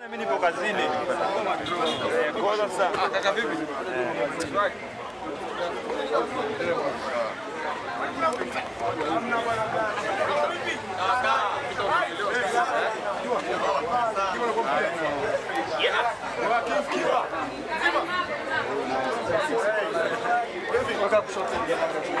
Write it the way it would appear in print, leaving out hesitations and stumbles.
Mimi nipo kazini. Kwa sasa kaka vipi? Cut the